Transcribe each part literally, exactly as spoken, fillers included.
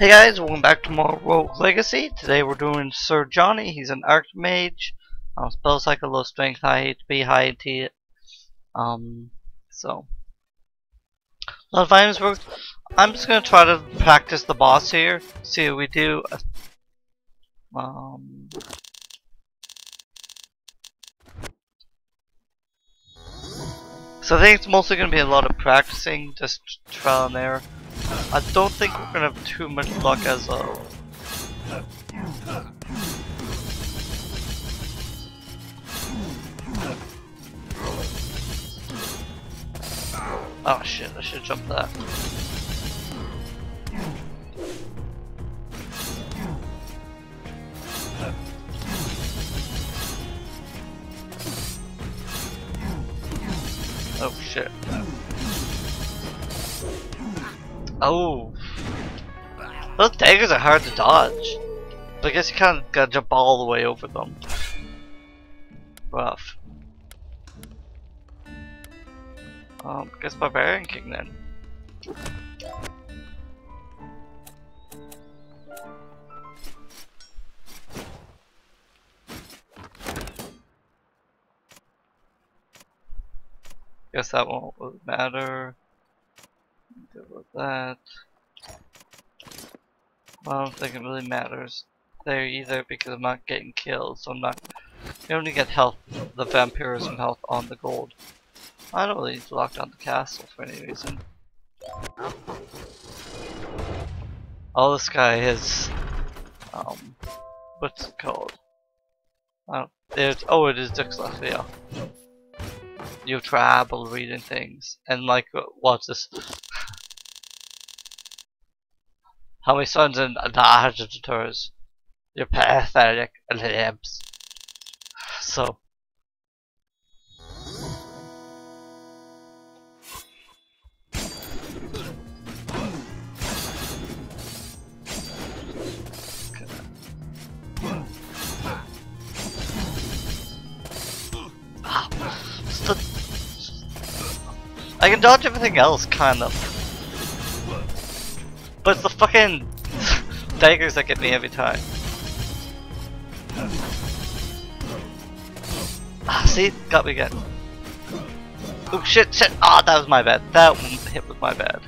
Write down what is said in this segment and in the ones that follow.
Hey guys, welcome back to more Rogue Legacy. Today we're doing Sir Johnny. He's an Archmage. Um, spell cycle, low strength, high H P, high A T. Um, so. A lot of items worked. I'm just going to try to practice the boss here. See what we do. Um. So I think it's mostly going to be a lot of practicing, just trial and error. I don't think we're gonna have too much luck as a. Oh shit! I should jump that. Oh shit! Oh, those daggers are hard to dodge, but I guess you kind of gotta jump all the way over them. Rough. Um, I guess Barbarian King then. Guess that won't really matter. Good with that. Well, I don't think it really matters there either because I'm not getting killed, so I'm not. You only get health, the vampirism health on the gold. I don't really need to lock down the castle for any reason. All this guy is, um, what's it called? I don't, there's oh, it is Dixlef, yeah. You have trouble reading things, and like, watch this. How many sons and daughters of the Tours? You're pathetic and imps. So. Ah, I can dodge everything else, kind of. But it's the fucking daggers that get me every time. Ah, see? Got me again. Oh shit, shit! Ah, oh, that was my bad. That hit was my bad.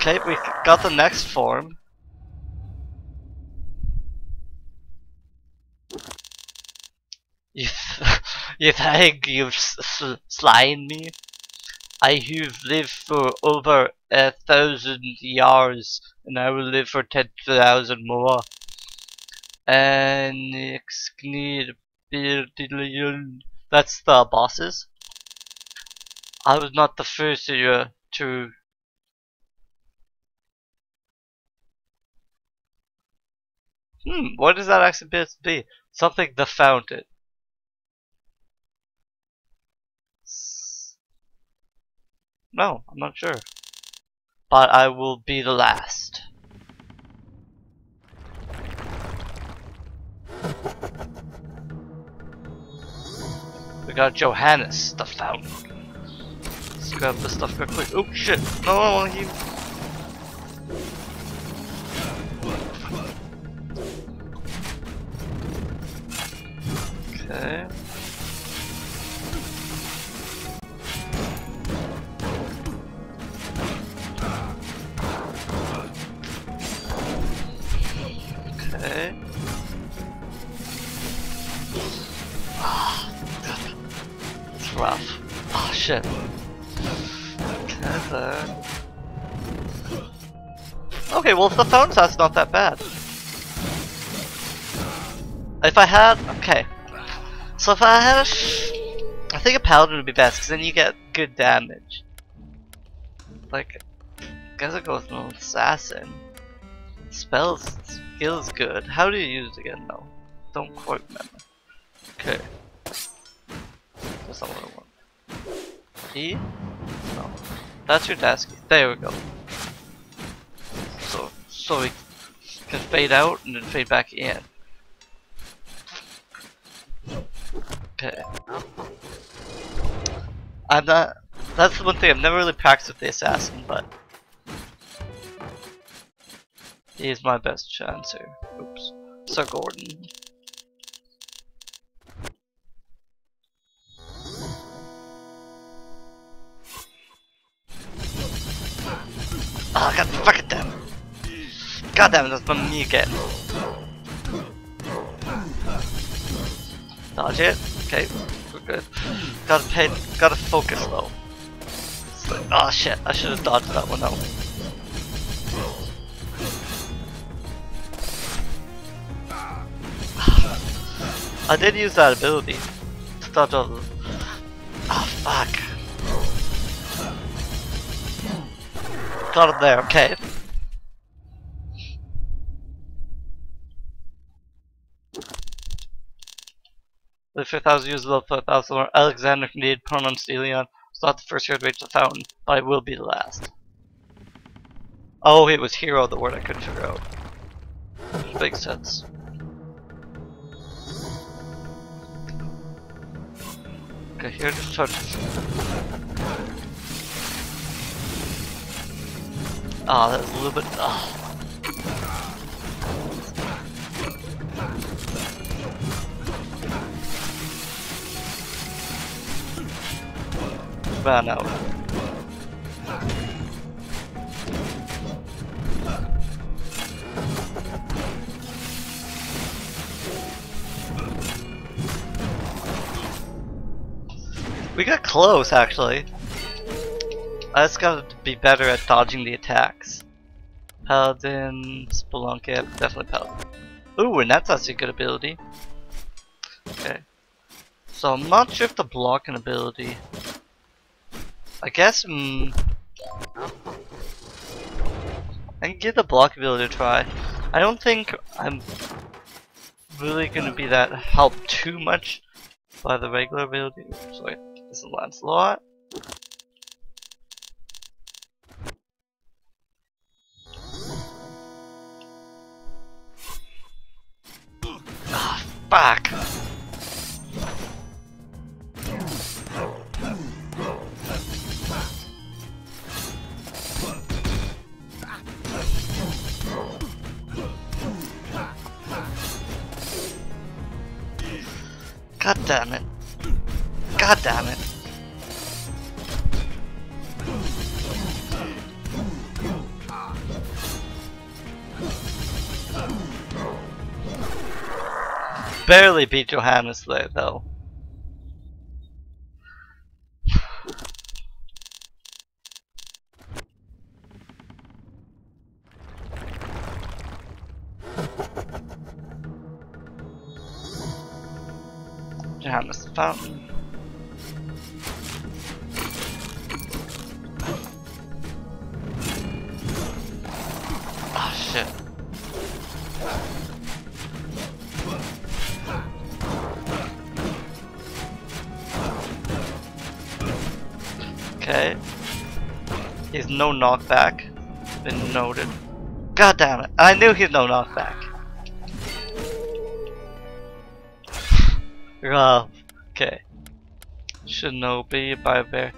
Okay, we got the next form. You, th you think you've sl slain me? I have lived for over a thousand years, and I will live for ten thousand more. And that's the bosses. I was not the first year to. Hmm, what does that actually appear to be? Something the Fountain. No, I'm not sure. But I will be the last. We got Johannes, the Fountain. Let's grab this stuff quickly. Oh shit, no, I want to heal. Okay. Okay. Ah, it's rough. Ah, shit. Okay, then. Okay, well, if the phone's that's not that bad. If I had, okay. So if I had a sh I think a paladin would be best because then you get good damage. Like, I guess I go with an assassin. Spells, skills good. How do you use it again though? Don't quite remember. Okay. That's not what I want. E? No. That's your task. There we go. So, so we can fade out and then fade back in. Okay. I'm not. That's the one thing I've never really practiced with the assassin, but he is my best chance here. Oops. Sir Gordon. Ah, oh, god fucking damn it! God damn it, that's my knee again. Dodge it. Okay, we're good. Gotta pay, gotta focus though. Like, oh shit, I should have dodged that one out. I did use that ability to dodge all the. Oh fuck. Got him there, okay. The fifth thousand users of the fifth thousand are Alexander from the pronouns Elion. It's not the first hero to reach the fountain, but it will be the last. Oh, it was hero, the word I couldn't figure out. Which makes sense. Okay, here just charge. Ah, oh, that was a little bit. Oh. Burn out. We got close actually. I just gotta be better at dodging the attacks. Paladin, Spelunky, definitely Paladin. Ooh, and that's actually a good ability. Okay. So I'm not sure if the blocking ability. I guess, mm, I can give the block ability a try. I don't think I'm really gonna be that helped too much by the regular ability. Sorry, this is Lancelot. Ah, fuck! God damn it. God damn it. Barely beat Johannes there though. Johannes the Fountain. Ah, oh, shit. Okay. He's no knockback. Been noted. God damn it! I knew he's no knockback. Rough. Okay. Shinobi by Bear.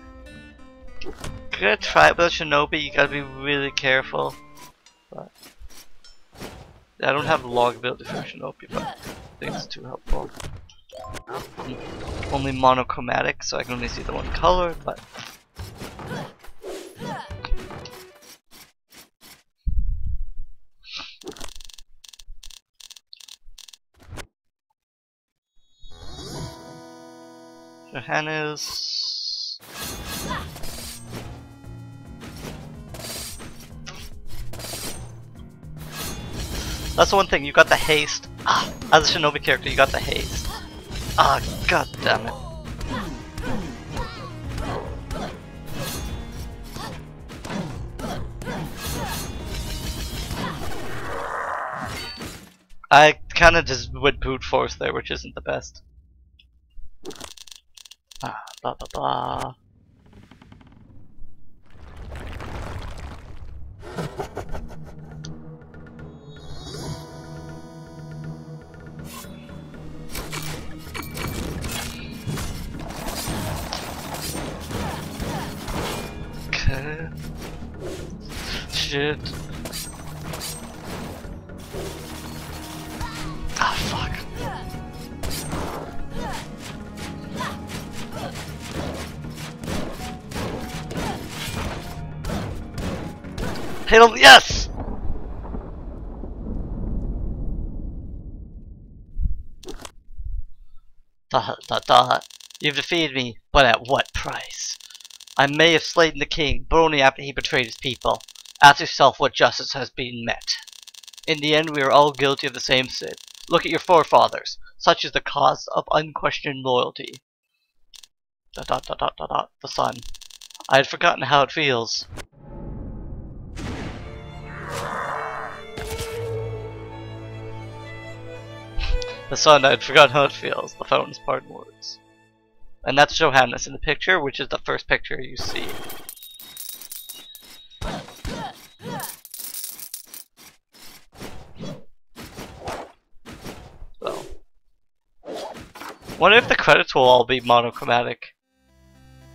Gonna try it with Shinobi, you gotta be really careful. But I don't have log ability for Shinobi, but I think it's too helpful. I'm only monochromatic, so I can only see the one color, but Johannes. That's the one thing, you got the haste. Ah, as a Shinobi character, you got the haste. Ah, god damn it. I kinda just went brute force there, which isn't the best. Ah, blah blah blah. shit. Ah, fuck. Hit him, yes! Dot, dot, dot. You've defeated me, but at what price? I may have slain the king, but only after he betrayed his people. Ask yourself what justice has been met. In the end, we are all guilty of the same sin. Look at your forefathers. Such is the cost of unquestioned loyalty. Dot, dot, dot, dot, dot, dot. The sun. I had forgotten how it feels. The sun, I'd forgotten how it feels. The fountain's pardon words. And that's Johannes in the picture, which is the first picture you see. So. Wonder if the credits will all be monochromatic.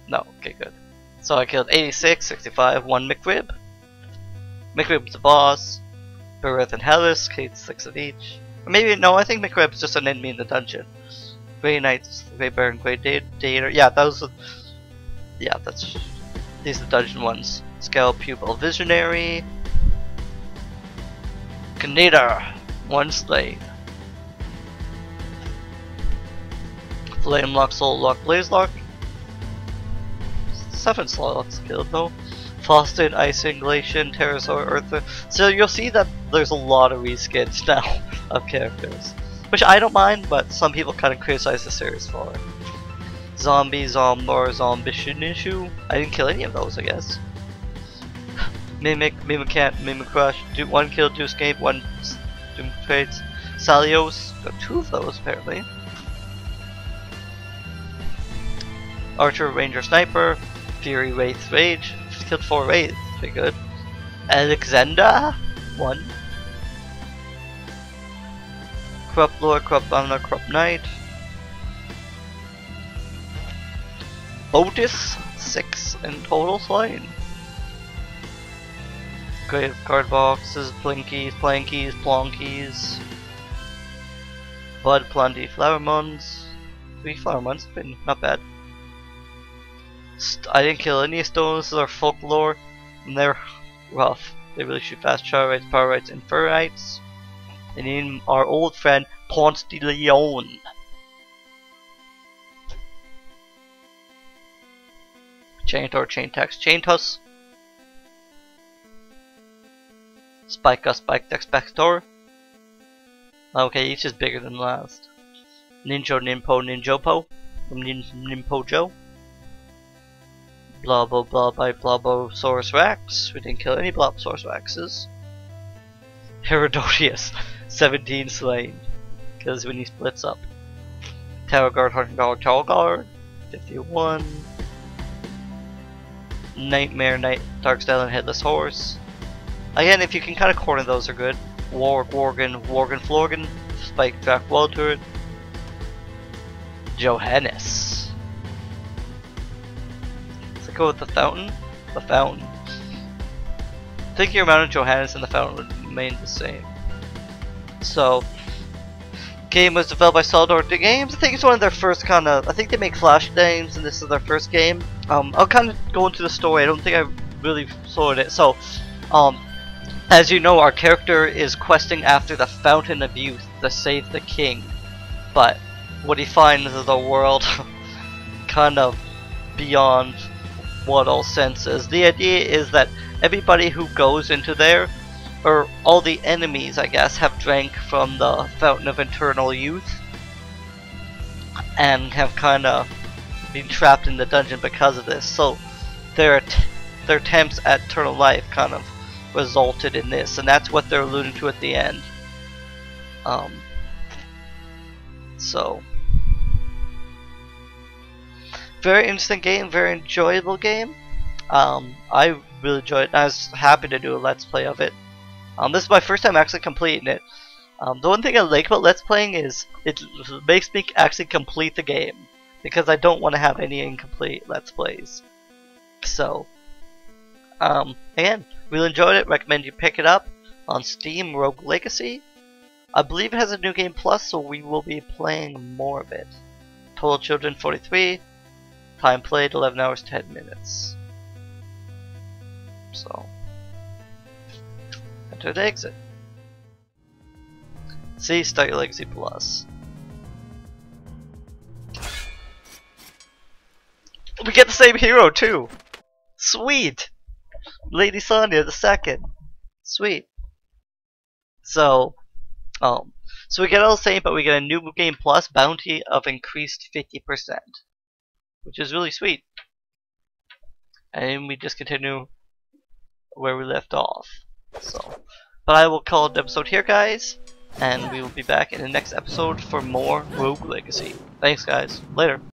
No, okay, good. So I killed eighty-six, sixty-five, one McRib. McRib's the boss. Bereth and Hellas, Kate's six of each. Maybe, no, I think McRib's just an enemy in the dungeon. Grey Knights, Grey Bear, and Grey Dater. Yeah, those are. Yeah, that's. These are the dungeon ones. Scale, Pupil, Visionary. Gnader, one slain. Flame Lock, Soul Lock, Blaze Lock. Seven Soul Locks killed, though. Fosted, Icing, Glacian, Pterosaur, Earth. So you'll see that there's a lot of reskins now of characters, which I don't mind, but some people kind of criticize the series for it. Zombie, Zombor, Zombishinishu. I didn't kill any of those, I guess. Mimic, Mimicant, Mimicrush. Do one kill, two escape, one doom trades. Salios, got two of those apparently. Archer, Ranger, Sniper. Fury, Wraith, Rage. Killed four Wraiths, pretty good. Alexander, one. Corrupt Lore, Corrupt Honor, Corrupt Knight. Otis, six in total slain. Grave card boxes, Blinkies, Plankies, Plonkies. Bud, Plenty, Flower mons. Three Flower mons, been not bad. St I didn't kill any stones, those are folklore, and they're rough. They really shoot fast. Charites, Pyrites, and Furrites. And in our old friend, Ponce de Leon. Chaintor, Chaintax, Chaintus. Spikeus, Spikedex, Spector. Okay, each is bigger than last. Ninjo, Ninpo, Ninjopo. Nin Ninpo Joe. Blobbo, Blobby, Blobbosaurus Rex. We didn't kill any Blobbosaurus Rexes. Herodotus, seventeen slain, because when he splits up. Tower Guard, one hundred dollars Tower Guard, fifty-one. Nightmare, Night, Dark Style, and Headless Horse. Again, if you can kind of corner those, are good. Warg, Worgen, Worgen, Florgan, Spike, Drac, Walter, Johannes. Let's go with the Fountain. The Fountain. Thinking around Johannes and the Fountain would remain the same. So, game was developed by Solidor Games. I think it's one of their first kind of. I think they make Flash games, and this is their first game. Um, I'll kind of go into the story. I don't think I really sorted it. So, um, as you know, our character is questing after the Fountain of Youth to save the king, but what he finds is a world kind of beyond what all sense is. The idea is that everybody who goes into there, or all the enemies, I guess, have drank from the Fountain of Eternal Youth and have kind of been trapped in the dungeon because of this. So their their attempts at eternal life kind of resulted in this, and that's what they're alluding to at the end. Um. So, very interesting game, very enjoyable game. Um, I really enjoyed it. And I was happy to do a let's play of it. Um, this is my first time actually completing it. Um, the one thing I like about let's playing is it makes me actually complete the game, because I don't want to have any incomplete let's plays. So, um, again, really enjoyed it. Recommend you pick it up on Steam, Rogue Legacy. I believe it has a new game plus, so we will be playing more of it. Total children forty-three, time played eleven hours ten minutes. So, enter the exit. See, start your Legacy Plus. We get the same hero too! Sweet! Lady Sonya the second. Sweet. So, um, so we get all the same, but we get a new game plus bounty of increased fifty percent. Which is really sweet. And we just continue where we left off. So, but I will call the episode here, guys. And we will be back in the next episode for more Rogue Legacy. Thanks, guys. Later.